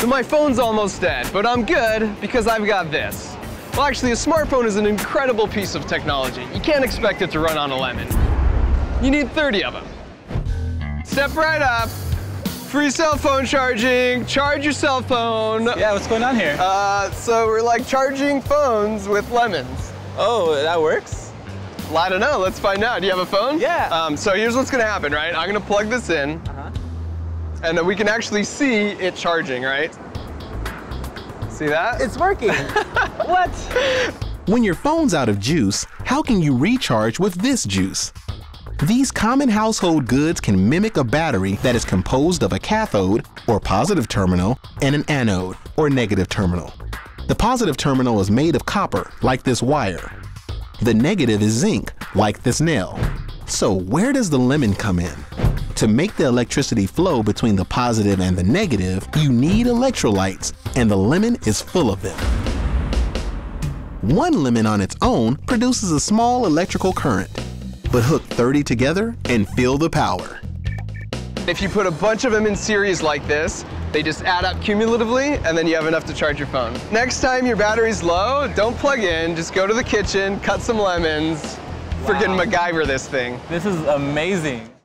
So my phone's almost dead, but I'm good because I've got this. Well, actually, a smartphone is an incredible piece of technology. You can't expect it to run on a lemon. You need 30 of them. Step right up. Free cell phone charging. Charge your cell phone. Yeah, what's going on here? So we're like charging phones with lemons. Oh, that works? Well, I don't know. Let's find out. Do you have a phone? Yeah. So here's what's going to happen, right? I'm going to plug this in. And then we can actually see it charging, right? See that? It's working. What? When your phone's out of juice, how can you recharge with this juice? These common household goods can mimic a battery that is composed of a cathode, or positive terminal, and an anode, or negative terminal. The positive terminal is made of copper, like this wire. The negative is zinc, like this nail. So where does the lemon come in? To make the electricity flow between the positive and the negative, you need electrolytes, and the lemon is full of them. One lemon on its own produces a small electrical current, but hook 30 together and feel the power. If you put a bunch of them in series like this, they just add up cumulatively, and then you have enough to charge your phone. Next time your battery's low, don't plug in, just go to the kitchen, cut some lemons, freaking MacGyver this thing. This is amazing.